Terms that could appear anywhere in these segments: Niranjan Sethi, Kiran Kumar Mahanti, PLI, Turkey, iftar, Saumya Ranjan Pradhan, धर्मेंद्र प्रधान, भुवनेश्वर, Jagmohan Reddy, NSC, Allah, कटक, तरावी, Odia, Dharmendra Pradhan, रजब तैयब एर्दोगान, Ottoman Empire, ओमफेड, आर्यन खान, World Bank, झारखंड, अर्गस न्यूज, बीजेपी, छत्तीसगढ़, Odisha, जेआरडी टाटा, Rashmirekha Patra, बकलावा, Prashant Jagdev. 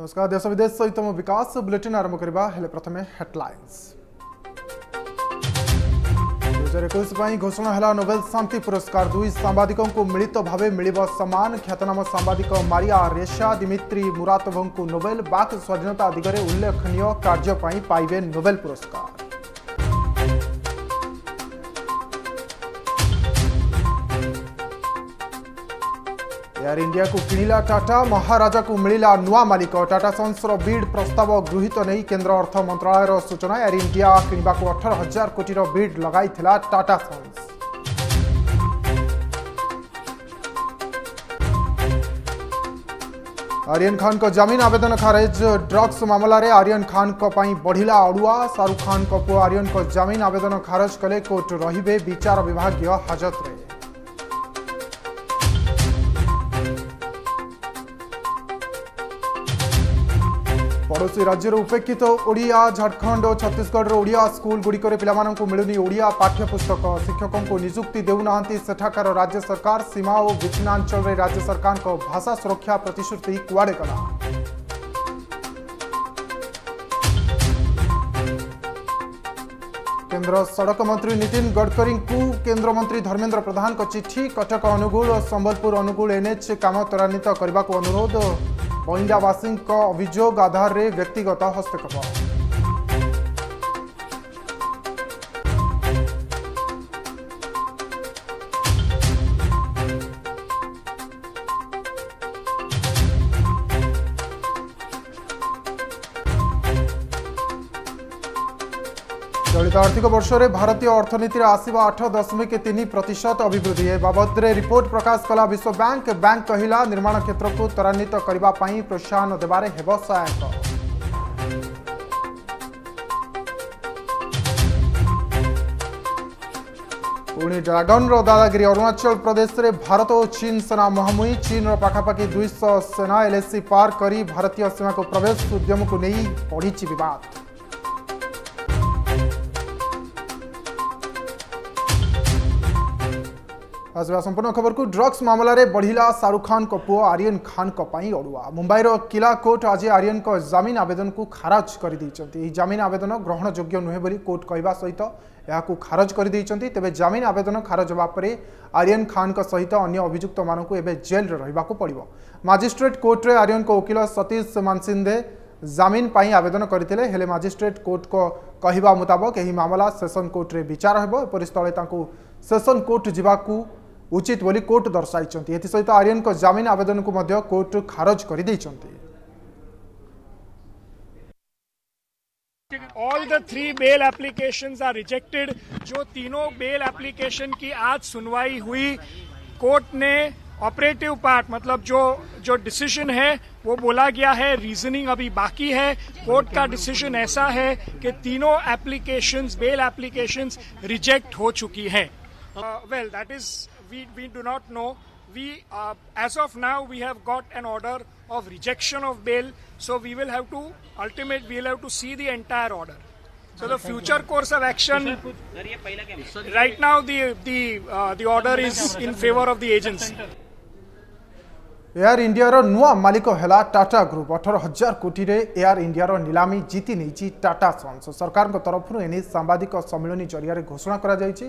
नमस्कार देश विदेश सहित मो विकास बुलेटिन आरंभ करबा हेले प्रथमे हेडलाइंस 2021 पई घोषणा हला नोबेल शांति पुरस्कार दुई सांबादिकों को मिलित भावे मिलिबो समान ख्यातनाम सांबादिक मारिया रेसा दिमित्री मुरातोव को नोबेल बाक स्वाधीनता दिगरे उल्लेखनीय कार्य पई पाइबे नोबेल पुरस्कार। एयर इंडिया को किणिला टाटा महाराजा को मिलिला नुआ मालिक टाटा सन्स बीड प्रस्ताव गृहीत नहीं केन्द्र अर्थ मंत्रालय सूचना एयर इंडिया किणवाक 18,000 कोटी बीड लगाई टाटा सन्स। आर्यन खान को जमीन आवेदन खारेज ड्रग्स मामला रे आर्यन खान को पाई बढ़िला अड़ुआ शाहरुख खान को पुआ आर्यन को जमीन आवेदन खारज कले कोर्ट रहिबे विचार विभागीय हाजत रे। पड़ोशी राज्य उपेक्षित ओडिया झारखंड और छत्तीसगढ़ ओडिया स्कूल गुड़िकर पे मिलूनी ओडिया पाठ्यपुस्तक शिक्षकों को निजुक्ति देना सेठाकार राज्य सरकार सीमा और विच्छिन्नांचल में राज्य सरकार को भाषा सुरक्षा प्रतिश्रुति कुआड़े गला। केंद्र सड़क मंत्री नितिन गडकरी को केंद्र मंत्री धर्मेंद्र प्रधान को चिठी कटक अनुगुल और संबलपुर अनुगुल एनएच काम त्वरान्वित करने को अनुरोध बइंडावासी अभियोग आधार रे व्यक्तिगत हस्तक्षेप। चलित आर्थिक वर्ष में भारतीय अर्थनीति आसवा 8.3% अभिवृद्धि ए बाबद रिपोर्ट प्रकाश कला विश्व बैंक। बैंक कहला निर्माण क्षेत्र को त्वरान्वित करने प्रोत्साहन देबारे हेब सहायक। पुणी ड्रागन दादागिरी अरुणाचल प्रदेश में भारत और चीन सेना मुहांमुही। चीन पाखापाखि 200 सेना एलएसी पार कर भारतीय सीमा को प्रवेश उद्यम को नहीं बढ़ी बद। आसवा संपूर्ण खबर को ड्रग्स मामला रे बढ़िला शाहरुख खान को पुओ आर्यन खान को पाई अड़ुआ। मुंबई रो किला कोर्ट आज आर्यन को जमीन आवेदन को खारज कर देइचंती। जमीन आवेदन ग्रहण योग्य नुहे बोली कोर्ट कहवा सहित यह खारज कर देइचंती। तेबे जमीन आवेदन खारज होबा परे आर्यन खान का सहित अन्य अभियुक्त मानकु एबे जेल रे रहिबाकु पड़िबो। मजिस्ट्रेट कोर्ट रे आर्यन को वकील सतीश मानसिंधे जमीन पाई आवेदन करथिले हेले मजिस्ट्रेट कोर्ट को कहवा मुताबिक यह मामला सेशन कोर्ट रे विचार हेबो। एपरि स्थले तांकु सेशन कोर्ट जिबाकु उचित बोली कोर्ट दर्शाई। एथि सहित आर्यन को जमीन आवेदन को मध्य कोर्ट खारज कर देइचंती। All the three bail applications are rejected. जो तीनों बेल एप्लीकेशन की आज सुनवाई हुई, कोर्ट ने ऑपरेटिव पार्ट मतलब जो डिसीजन है वो बोला गया है, रीजनिंग अभी बाकी है। कोर्ट का डिसीजन ऐसा है कि तीनों एप्लीकेशंस बेल एप्लीकेशंस रिजेक्ट हो चुकी हैं। Well, that is we do not know. We as of now we have got an order of rejection of bail, so we will have to see the entire order. So the future course of action. Right now the order is in favor of the agency. Air India रो नुआ मालिक हेला Tata group. 18,000 कोटी air India रो नीलामी जीति नहीं Tata sons. सरकार को तरफ एने सांबादिक सम्मिलन जरिया घोषणा करा जायछि।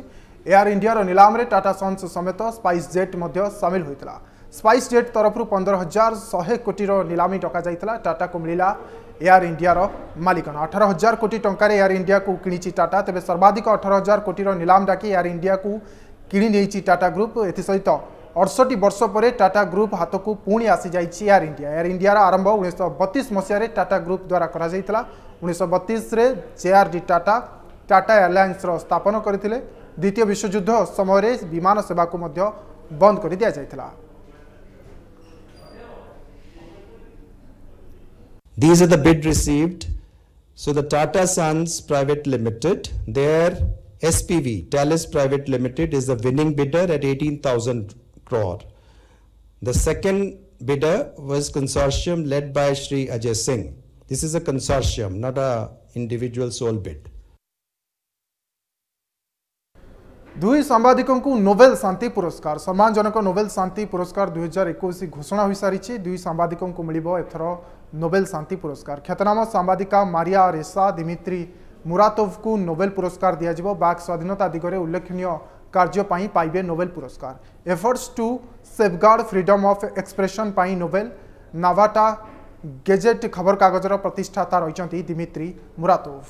एयर इंडिया रो नीलाम रे टाटा सन्स समेत स्पाइस जेट मध्य सामिल होइतला। स्पाइस जेट तरफ 15,100 कोटी नीलामी डका जाइतला। टाटा को मिलिला एयर इंडिया रो मालिकाना। 18,000 कोटी टंका एयर इंडिया को किणिछि टाटा। तेबे सर्वाधिक 18,000 कोटी नीलाम डाकी एयर इंडिया को किणी नेछि टाटा ग्रुप। एथि सहित 68 वर्ष पर टाटा ग्रुप हाथ को पुणी आसी जाइछि एयर इंडिया। एयर इंडिया आरंभ 1932 मसीह टाटा ग्रुप द्वारा करा जाइतला। 1932 रे जेआरडी टाटा टाटा एयरलाइंस स्थापन करथिले। द्वितीय विश्वयुद्ध समय विमान सेवा को मध्य बंद कर दिया जाइतला। These are the bid received. So the Tata Sons Private Limited, their SPV Talis Private Limited is the winning bidder at 18,000 crore. The second bidder was consortium led by Shri Ajay Singh. This is a consortium, not a individual sole bid. दुई सांबादिकों को Nobel शांति पुरस्कार सम्मानजनक Nobel शांति पुरस्कार 2021 घोषणा हो सारी। दुई सांबादिकों को मिल एथर नोबेल शांति पुरस्कार। ख्यातनाम सांबादिका मारिया रेसा दिमित्री मुरातोव को नोबेल पुरस्कार दिया। बाक स्वाधीनता दिगरे उल्लेखनीय कार्यपाई पाइबे नोबेल पुरस्कार। Efforts to safeguard freedom of expression पाई नोबेल नावाटा गेजेट खबर कागजर प्रतिष्ठाता रही दिमित्री मुरातोव।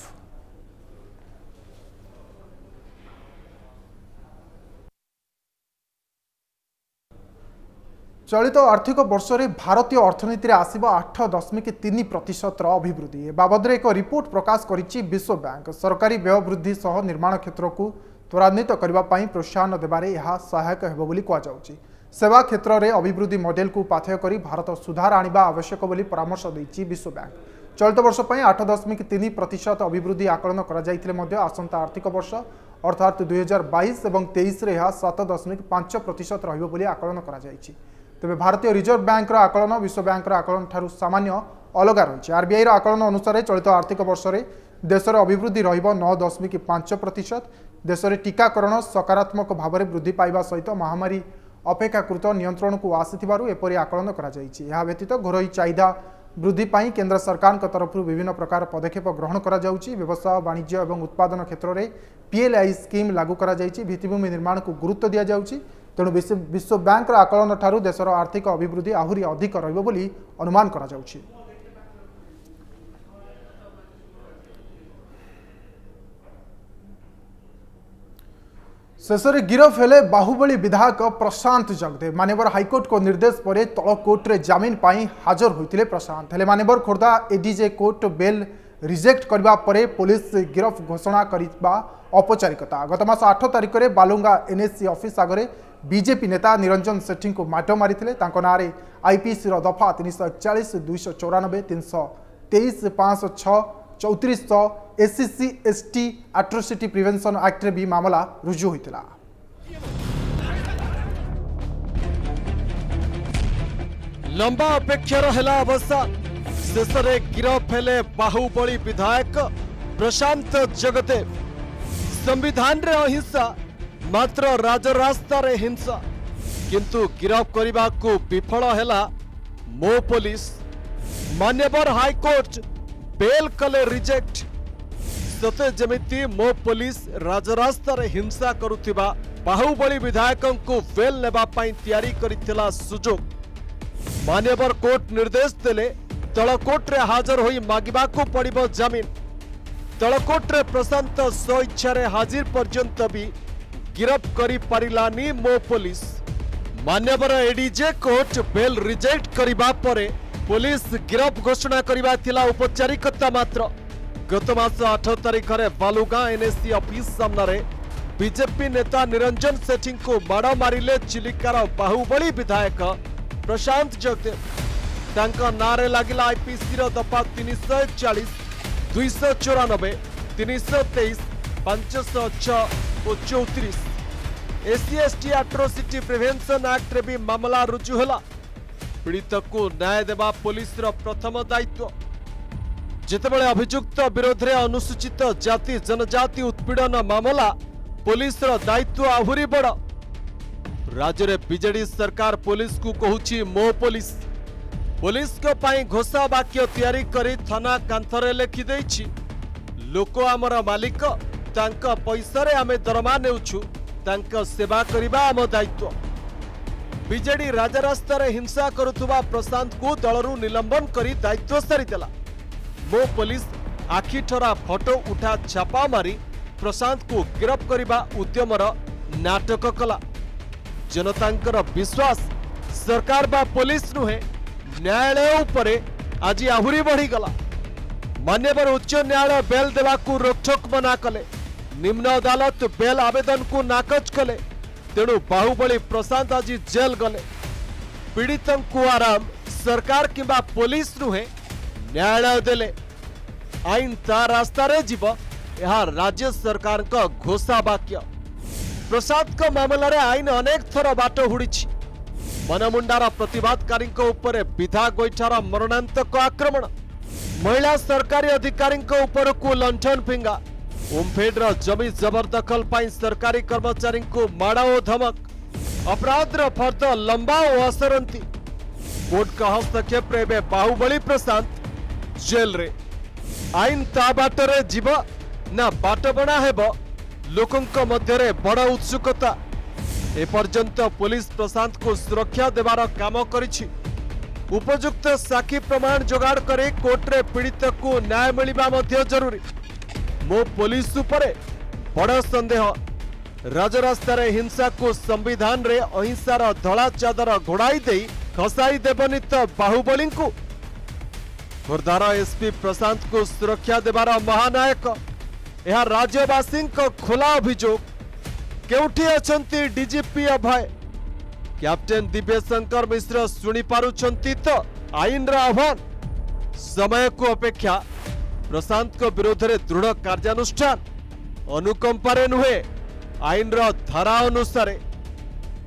चलित आर्थिक वर्ष में भारतीय अर्थनीति आसब 8.3% अभिवृद्धि। ए बाबद एक रिपोर्ट प्रकाश करिछि विश्व बैंक। सरकारी व्यय वृद्धि सह निर्माण क्षेत्र को त्वरान्वित करने प्रोत्साहन देबारे यह सहायक हेबो बोली कुआ जाउछि। सेवा क्षेत्र में अभिवृद्धि मॉडल को पाथेय करी भारत सुधार आनिबा आवश्यक बोली परामर्श दैछि विश्व बैंक। चलित वर्ष पई 8.3% अभिवृद्धि आकलन करा जायथिले मध्य आसंता आर्थिक वर्ष अर्थात 2022 एवं 23 रे यह 7.5% रहिबो बोली आकलन करा जायछि। तेबे भारतीय रिजर्व बैंक आकलन विश्व बैंक आकलन ठारू सामान्य अलग रही। आरबीआई आकलन अनुसार चलित आर्थिक वर्ष में देशर अभिवृद्धि रहिबो 9.5%। देश में टीकाकरण सकारात्मक भाव में वृद्धि पाइबा सहित महामारी अपेक्षाकृत नियंत्रण को आसिथिबारु एपरि आकलन करा जायछि। यह व्यतीत घरोई चाहिदा वृद्धि पाई केन्द्र सरकार तरफ विभिन्न प्रकार पदक्षेप ग्रहण करा जाउछि। व्यवसाय वाणिज्य और उत्पादन क्षेत्र में PLI स्कीम लागू करा जायछि। भित्तिभूमि निर्माण को गुरुत्व दिया जाउछि। तेणु विश्व बैंक आकलन ठारू देशर आर्थिक अभिवृद्धि आहुरी अधिक रहिबो बोली अनुमान करा जाउछि। शेषे गिरफ हेले बाहुबली विधायक प्रशांत जगदेव। मानवर हाइकोर्ट को निर्देश पर तल कोर्टे जमिन पर हाजर होते प्रशांत हेले। मानवर Khordha ADJ court bail reject करबा परे पुलिस गिरफ घोषणा करबा औपचारिकता। गत मास 8 तारिख में बालुंगा NSC ऑफिस आगे बीजेपी नेता निरंजन सेठी को माटो मारिथिले। तांको नारे IPC रो दफा 341 294 323 506 3400 SC/ST एट्रोसिटी प्रिवेंशन एक्ट रे भी मामला रुजु होइतिला। लंबा अपेक्षार हला अवसान शेषे गिरफ हेले बाहुबली विधायक प्रशांत जगदेव। संविधान रे अहिंसा मात्र राजरास्ता रे हिंसा, किंतु गिरफ करने को विफल हैला मो पुलिस। मान्यवर हाइकोर्ट बेल कले रिजेक्ट। सते जमिति मो पुलिस राजरास्ता रे हिंसा करुथिबा बाहुबली विधायकों को बेल लेबा पई तैयारी करितला सुजोग। मान्यवर कोर्ट निर्देश देले तल कोर्ट रे हाजर होई मागिबाकू पड़िबो जमीन। तल कोर्ट रे प्रशांत स्वेच्छा रे हाजिर पर्यंत भी गिरफ करी पारिलानी मो पुलिस। मान्यवर एडीजे कोर्ट बेल रिजेक्ट करिबा परे पुलिस गिरफ घोषणा करिबा थिला औपचारिकता मात्र। गत मास 8 तारिख रे बालुगा NSC ऑफिस सामने बीजेपी नेता निरंजन सेठी को माड़ मारिले चिलिकार बाहुबली विधायक प्रशांत जगदेव। तांका नारे लागिला IPC रो दफा 340 294 323 506 34। SC/ST एट्रोसिटी प्रिवेंशन एक्ट रे भी मामला रुजु होला। पीड़ित को न्याय देवा पुलिस रो प्रथम दायित्व। जेतेबेले अभियुक्त विरोध रे अनुसूचित जाति जनजाति उत्पीड़न मामला पुलिस रो दायित्व आहुरी बड़। राज्य रे बीजेडी सरकार पुलिस को कहूछि मो पुलिस। पुलिस को पाई घोषा वाक्य तैयारी करी थाना कांथरे लिखि देछि लोक आमर मालिक, तांका पैसा रे आमे दरमा नेउछु, तांका सेवा करिबा आम दायित्व। बीजेडी राजरास्ता रे हिंसा करुवा प्रशांत को दलरू निलंबन करी दायित्व सारी देला। मो पुलिस आखिठरा फोटो उठा छापा मारी प्रशांत को गिरफ करिबा उद्यमर नाटक कला। जनतांकर विश्वास सरकार बा पुलिस नुहे न्यायालय उपरे आज आहुरी बढ़ीगला। मान्यवर उच्च न्यायालय बेल देवा को रोकठोक मना कले। निम्न अदालत बेल आवेदन को नाकच कले। तेणु बाहुबली प्रशांत आज जेल गले। पीड़ित को आराम सरकार किंबा पुलिस नुहे न्यायालय देले। आईन ता रास्ता रे जीव यह राज्य सरकार का घोषा वाक्य। प्रशांत का मामला रे आईन अनेक थर बाट हुड़िछि। मनमुंडार प्रतिवादकारी विधा गोईठार मरणांतक आक्रमण, महिला सरकारी अधिकारी लंठन फिंगा, ओमफेड जमी जबरदखल पर सरकारी कर्मचारी को माड़ाओ धमक अपराधर फर्द लंबाओ असरती कोर्ट का हस्तक्षेप बाहुबली प्रशांत जेल रे आईन ता बाटरे जीव ना बाटबणा हेब लोकंक मध्यरे बड़ा उत्सुकता एपर्यंत पुलिस प्रशांत को सुरक्षा देवार काम करिछि उपयुक्त साक्षी प्रमाण जोगाड़ करे कोर्टे पीड़ित को न्याय मिलवा मध्य जरूरी मो पुलिस उपरे बड़ा संदेह राजरास्तार हिंसा को संविधान रे अहिंसार धड़ा चादर घोड़ाई दे खसाई देवनी तो बाहुबली को खोर्धार एसपी प्रशांत को सुरक्षा देवार महानायक यह राज्यवासी खोला अभियोग केउठी अछंती डीजीपी अभय कैप्टेन दिव्यशंकर मिश्र सुनी पारुछंती तो आईन रा आह्वान समय को अपेक्षा प्रशांत को विरोध रे दृढ़ कार्यानुष्ठान अनुकंपारे नुहे आईन रा धारा अनुसार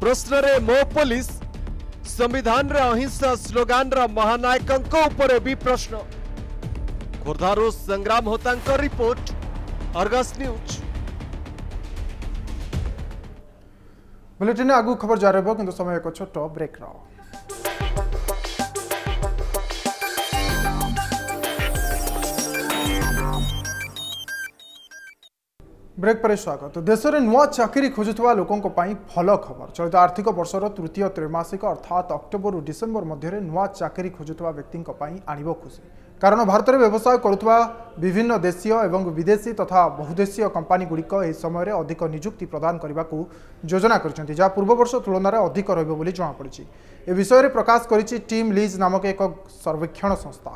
प्रश्न रे मो पुलिस संविधान रे अहिंसा स्लोगान रा महानायक उपरे भी प्रश्न खोर्धारू संग्राम होतांकर रिपोर्ट अर्गस न्यूज बुलेटिन आगु खबर जारी रहा कि समय एक छोट ब्रेक रहा ब्रेक पर स्वागत देश में नुआ चाकरी खोजुवा लोकों भल खबर चलित आर्थिक वर्षर तृतीय त्रैमासिक अर्थात अक्टोबर डिसेंबर मध्य नुआ चाकरी खोजुवा व्यक्ति आणव खुशी कारण भारत में व्यवसाय करुवा विभिन्न देशीय एवं विदेशी तथा बहुदेशीय कंपनी गुड़िक यह समय अधिक निजुक्ति प्रदान करने को योजना करछन्ति जा पूर्व वर्ष तुलन में अधिक रहइबो बोली जमा पड़िछि। ए विषय में प्रकाश करिछि टीम लीज नामक एक सर्वेक्षण संस्था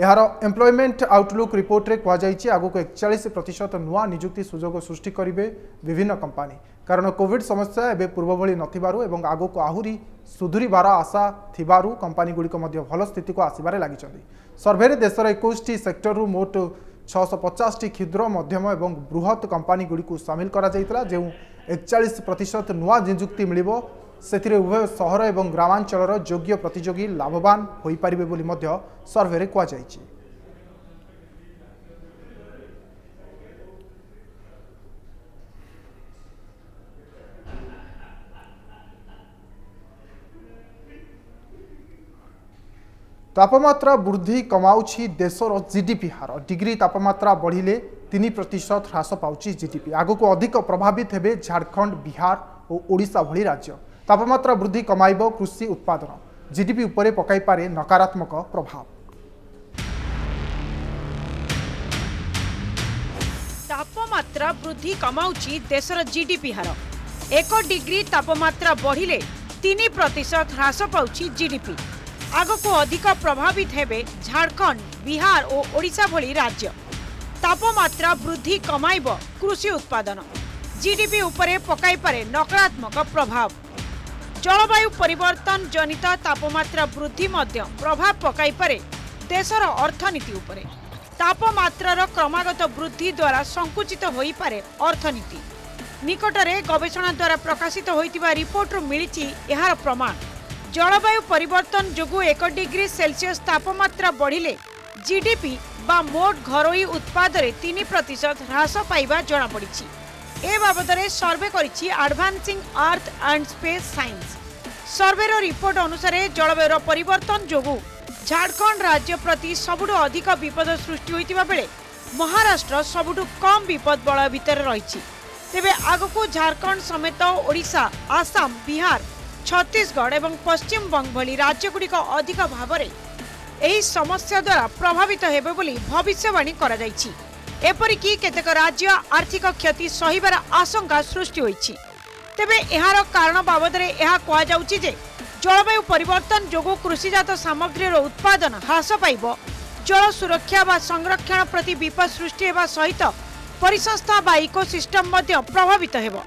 यार एम्प्लॉयमेंट आउटलुक रिपोर्ट में कहुई आगक 41% नुआ निजुक्ति सुजोग सृष्टि करेंगे विभिन्न कंपनी कारण कोविड समस्या एवं पूर्वभली नथिबारु एवं आगक आहुरी सुधुरीबार आशा थिबारु कंपनी गुड़िक मध्य भल स्थित को आसबार लगी सर्भे देश 21 सेक्टर मोट 650 क्षुद्र मध्यम और बृहत कंपनी गुड़िक सामिल करा जो 41% नुआ निजुक्ति मिल से उभय सहर और ग्रामांचल योग्य प्रतियोगी लाभवान हो पारे बोली मध्य सर्वे रे कहा जायछि। तापमात्रा वृद्धि कमाउछि देशर जीडीपी हार डिग्री तापमात्रा बढ़िले 3% ह्रास पाउछि जीडीपी आगको अधिक प्रभावित हेबे झारखंड बिहार और ओडिशा भली राज्य तापमात्रा वृद्धि कमाइब कृषि उत्पादन जीडीपी उपरे पकाई पारे नकारात्मक प्रभाव तापमात्रा वृद्धि कमाउछि देशर जीडीपी हार 1 डिग्री तापमात्रा बढ़िले 3% ह्रास पाउछि जीडीपी आगको अधिक प्रभावित हेबे झारखंड बिहार और ओडिशा भली राज्य तापमात्रा वृद्धि कमाइब कृषि उत्पादन जीडीपी उपरे पकाई पारे नकारात्मक प्रभाव जलवायु परिवर्तन जनित तापमात्रा वृद्धि मध्य प्रभाव पकाई पारे देशर अर्थनीति उपरे तापमात्रार क्रमागत वृद्धि द्वारा संकुचित होई पारे अर्थनीति निकटरे गवेषणा द्वारा प्रकाशित होइतिबा रिपोर्टरु मिलिछि एहार प्रमाण जलवायु परिवर्तन जोगु 1 डिग्री सेल्सियस तापमात्रा बढ़िले जीडीपी बा मोट घरोई उत्पाद रे 3% ह्रास पाइबा जना पड़िछि। ए बाबदरे सर्वे करिछि advancing earth and space science survey रो रिपोर्ट अनुसार जलवायुर परिवर्तन जोगु झारखंड राज्य प्रति सबुठु अधिक विपद सृष्टि होइतिबा बेले महाराष्ट्र सबुठु कम विपद बळ भितर रहिछि। तेबे आगकु झारखंड समेत ओडिशा आसाम बिहार छत्तीसगढ़ एवं पश्चिम बंग भली राज्यगुड़िक अधिक भावरे एही समस्या द्वारा प्रभावित हेबे बोली भविष्यवाणी करा जायछि। एपरिकि केतेक राज्य आर्थिक क्षति सहिबार आशंका सृष्टि होइछि। तेबे एहार कारण बाबदरे एहा कहा जाउछि जे जलवायु परिवर्तन जोगु कृषिजात सामग्रीर उत्पादन ह्रास पाइब जल सुरक्षा व संरक्षण प्रति विपद सृष्टि हेबा सहित परिसंस्था व इकोसिस्टम मध्ये प्रभावित हेबो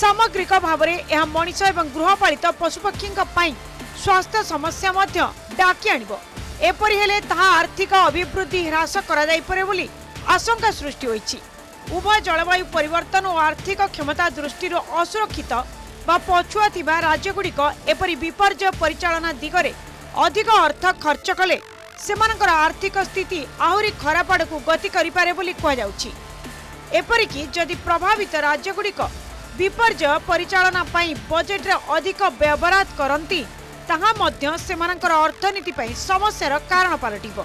सामग्रिक भाव में यह मनीष एवं गृहपालित पशुपक्षी स्वास्थ्य समस्या डाकी आनपरी हेले ता आर्थिक अभिवृद्धि ह्रास करे बोली आशंका सृष्टि होती उभय जलवायु परिवर्तन और आर्थिक क्षमता दृष्टि असुरक्षित व पछुआ या राज्यगुड़िक एपरी विपर्जय परिचालना दिगरे अधिक अर्थ खर्च कले आर्थिक स्थिति आहरी खराब आड़ को गति करें कहु एपरिकी जदि प्रभावित राज्यगुड़िक विपर्जय परिचालना पाई बजेट रे अधिक व्यय बराद करंती ताहा मध्य सेमानकर अर्थनीति पाई समस्यार कारण पालटिबो।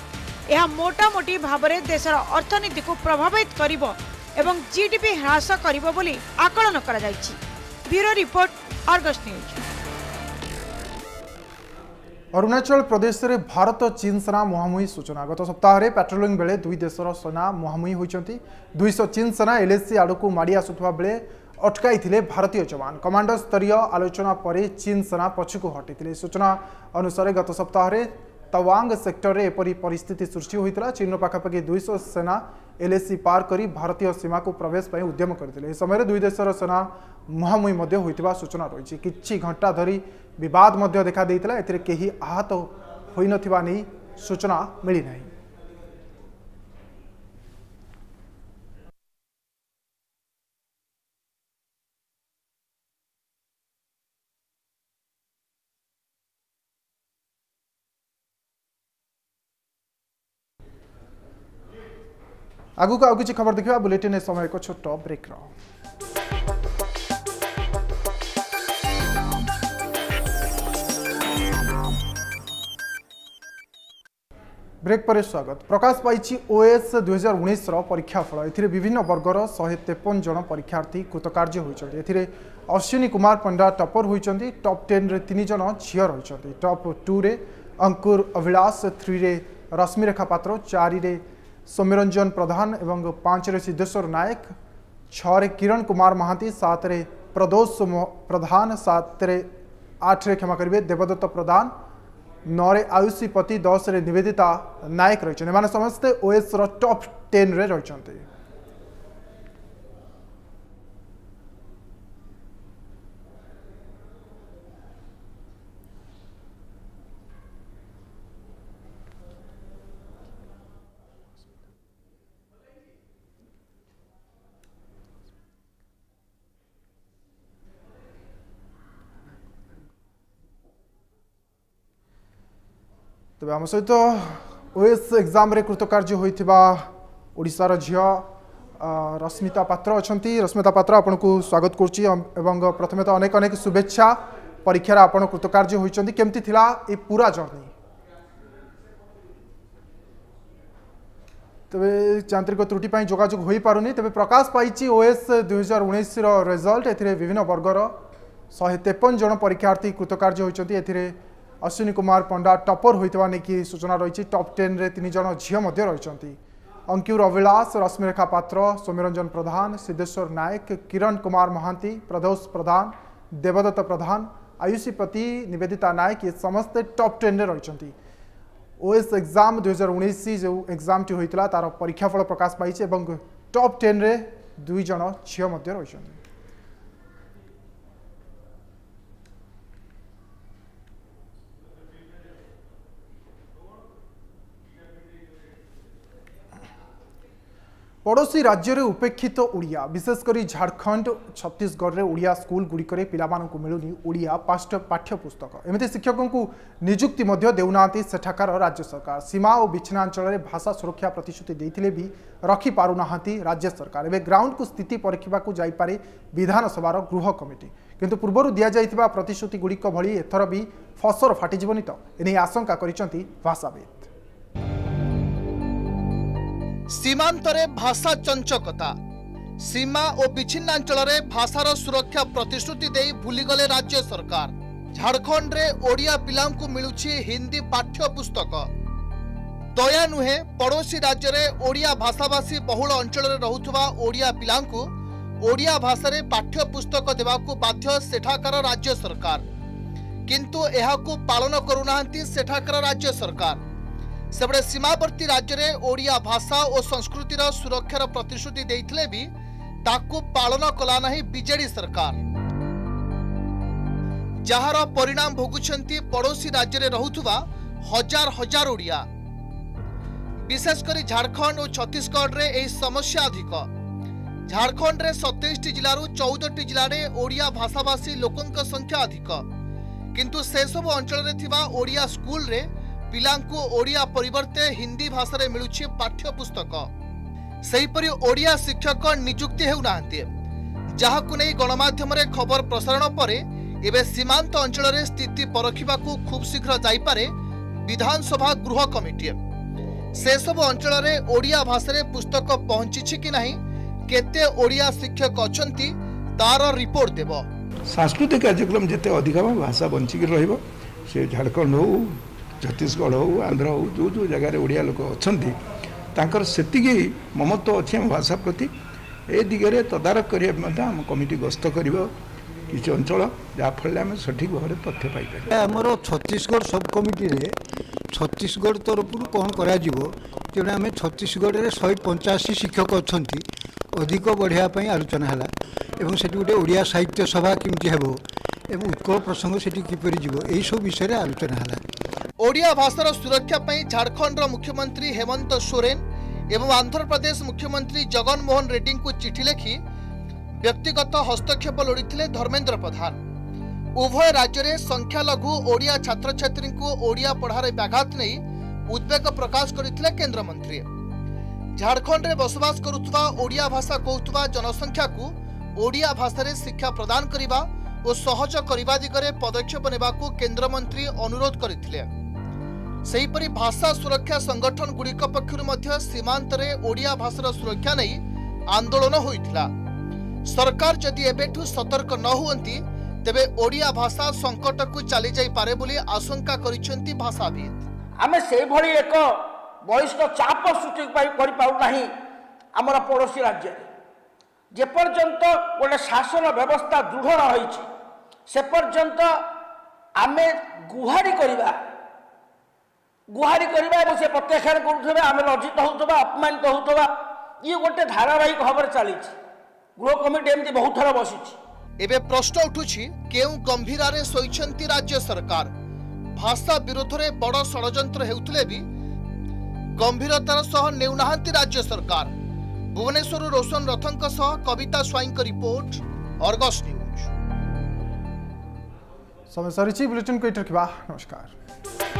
यह मोटामोटी भाबरे देशर अर्थनीति को प्रभावित करिबो एवं जीडीपी ह्रास करिबो बोली आकलन करा जायछि। Bureau report Argus news. Arunachal Pradesh रे भारत और चीन सेना मुहांमुही सूचना। गत सप्ताह रे पेट्रोलिंग बेले दुई देशर सेना मुहांमुही होइचंती। 200 चीन सेना एलएसी आड़कू माड़ी आसुथवा बेले अटकाई भारतीय जवान। कमांडर स्तरीय आलोचना पर चीन सेना पछकू हटिथिले। सूचना अनुसार गत सप्ताह रे तवांग सेक्टर रे एपरी परिस्थिति सृष्टि होइतला। चीन पाखापाखि 200 सेना एलएसी पार करी भारतीय सीमा को प्रवेश पर उद्यम करते। समय दुई देशर सेना मुहांमुही होइतबा सूचना रही। किछि घंटा धरी विवाद मध्य देखा देइतला। एथिरे केही आहत होई नथिबा नै सूचना मिली नाही। आगुक आउ किछि खबर देखिबा। बुलेटिन समय को छोट ब्रेक रह। ब्रेक पर स्वागत। प्रकाश पाई ओएस 2019 परीक्षा फल। ए विभिन्न वर्गर 153 जन परीक्षार्थी कृतकार्य होती। अश्विनी कुमार पंडा टपर होती। टॉप 10 रे 3 जन झील रही। टॉप 2 रे अंकुर अविनाश, 3 रे रश्मिरेखा पात्र, 4 रे सौम्य रंजन प्रधान एवं 5 रे सिद्धेश्वर नायक, 6 रे किरण कुमार महांती, 7 रे प्रदोष प्रधान, 8 रे क्षमा करेंगे देवदत्त प्रधान, 9 रे आयुषीपति, 10 रे निवेदिता नायक रही। एमाने समस्ते ओएस रो टॉप 10 रे रही। तेज आम सहित ओएस एग्जाम रे कृतकार्य होता ओडिशार झिया रश्मिता पात्र अच्छी। रश्मिता पात्र आपको स्वागत करुच्ची। प्रथमे तो अनेक अनेक शुभेच्छा। परीक्षार आपड़ कृतकार्य होती केमती थिला ए पूरा जर्नी? तेरे यांत्रिक त्रुटि पई जोगाजोग होई पारुनी। तेरे प्रकाश पाई ओएस 2019 रिजल्ट। एथिरे विभिन्न वर्गर 153 जन परीक्षार्थी कृतकार्य होती। अश्विनी कुमार पंडा टपर होता नहीं सूचना रही। टॉप 10 रे 3 जन झील रही। अंकुर अविनाश, रश्मिरेखा पात्र, सौम्यरंजन प्रधान, सिद्धेश्वर नायक, किरण कुमार महांती, प्रदोष प्रधान, देवदत्त प्रधान, आयुषीपति निवेदिता नायक ये समस्ते टॉप 10 रे रही। ओएस एग्जाम 2019 जो एग्जाम होता तार परीक्षाफल प्रकाश पाई और टॉप 10 रे 2 जन झील रही। पड़ोशी राज्य रे उपेक्षित ओडिया विशेषकर झारखंड छत्तीसगढ़ रे ओडिया स्कूल गुड़िक पिलामानकु मिलुनी ओडिया पाठ्यपुस्तक। एमती शिक्षकों को नियुक्ति मध्य देउनांती सेठाकार राज्य सरकार। सीमा और बिछनांचल में भाषा सुरक्षा प्रतिश्रुति देइथिले भी रखी पारुनाहांती राज्य सरकार। एवं ग्राउंड को स्थिति परखिबाकु जाइपारे विधानसभार गृह कमिटी। किंतु पूर्वर दि जाइथिबा प्रतिश्रुति गुड़िक भली एथर भी फसर फाटिजीवनी तो एने आशंका करिसंती भाषाविद। सीमांतरे भाषा चंचकता। सीमा और विच्छिन्नांचल भाषार सुरक्षा प्रतिश्रुति दे भूलीगले राज्य सरकार। झारखंड रे ओडिया पिलांकु मिलुछि हिंदी पाठ्यपुस्तक। दया नुहे पड़ोशी राज्य रे ओडिया भाषाभाषी बहुल अंचल रहुथुवा ओडिया पिलांकु ओडिया भाषा रे पाठ्यपुस्तक देबाकु बाध्य सेठाकार राज्य सरकार। किंतु एहाकु पालन करुनाहांती सेठाकार राज्य सरकार। सेबड़े सीमावर्ती राज्य में ओडिया भाषा और संस्कृतिर सुरक्षार प्रतिश्रुति देइथिले भी ताकु पालन कला नहीं बीजेडी सरकार। जार परिणाम भोगुछंती पड़ोशी राज्य में रहुथुवा हजार हजार ओडिया। विशेषकर झारखंड और छत्तीसगढ़ रे एही समस्या अधिक। झारखंड रे 27 जिलू 14 जिलें ओडिया भाषाभाषी लोकंक संख्या अधिक। किंतु से सब अंचल रे थिबा ओडिया स्कूल रे पिलांकु ओडिया परिवर्ते हिंदी भाषा रे मिलुछि पाठ्यपुस्तक। सेहीपरि ओडिया शिक्षक नियुक्ति हेउना जहाक नहीं गणमाध्यम खबर प्रसारण पर एवं सीमांत अंचल में स्थिति परखा खूब शीघ्र जापे विधानसभा गृह कमिटी से सब अंचल में ओडिया भाषा में पुस्तक पहुंची कि नहीं केते ओडिया शिक्षक अच्छा तार रिपोर्ट देव सांस्कृतिक कार्यक्रम जिते अधिक भाषा बंचिक झारखंड हो छत्तीसगढ़ हो आंध्र हो जो जो जगार ओडिया लोक अच्छा सेतिक ममत्व अच्छे आम भाषा प्रति ए दिगरे तदारक करने कमिटी गस्त कर किसी अंचल जहाँफल आम सठिक भाव में तथ्य पाई आमर छत्तीसगढ़ सब कमिटी छत्तीसगढ़ तरफ कौन करें आम छत्तीसगढ़ 185 शिक्षक अच्छा अधिक बढ़ाई आलोचना है एवं से गोटे ओडिया साहित्य सभा केमती हेबो एवं उत्कल प्रसंग से किपर जीव यही सब विषय आलोचना है। ओडिया भाषार सुरक्षापी झारखंड मुख्यमंत्री हेमंत सोरेन एवं आंध्र प्रदेश मुख्यमंत्री जगनमोहन रेड्डी को चिठी लिखि व्यक्तिगत हस्तक्षेप लोड़िथिले धर्मेन्द्र प्रधान। उभय राज्य में संख्यालघु ओडिया छात्र छात्री को ओडिया पढ़ार व्याघात नहीं उद्वेग प्रकाश करथिले केंद्र मंत्री। झारखंड में बसवास करुवा ओडिया भाषा कहूवा जनसंख्या को ओडिया भाषा रे शिक्षा प्रदान करिबा और सहज करिबा दिगरे पदक्षेप नेबाकू केंद्र मंत्री अनुरोध करथिले। सही परि भाषा सुरक्षा संगठन गुड़िक पक्षरु मध्य सीमांत रे ओडिया भाषार सुरक्षा नहीं आंदोलन होइथिला। सरकार जदि एबेठु सतर्क न हुअंती तबे ओडिया भाषा संकट को चली जाई पारे बोली आशंका करिसेंती भाषाविद। आमे सेहि भली एक बहिष्ठ चाप सृष्टि करि पाउ नाही हमरा पड़ोसी राज्य जेपर्यंत गोटे शासन व्यवस्था दृढ़ रही से पर्यंत आमे गुहारी करवा से प्रत्याख्यान करुवा आम लज्जित होता अपमानित होता ये गोटे धारावाहिक भाव में चली गृह कमिटी एमती बहुत थर बसी। एवं प्रश्न उठुछि केउ गंभीरारे सोइछंती राज्य सरकार। भाषा विरोध में बड़ षड़यंत्र हेउथले भी गंभीरतार सह नेउनाहंती राज्य सरकार। भुवनेश्वर रोशन रथंक सह कविता स्वाईं का रिपोर्ट अर्गस न्यूज। समय सरिची बुलेटिन को इट रखिबा नमस्कार।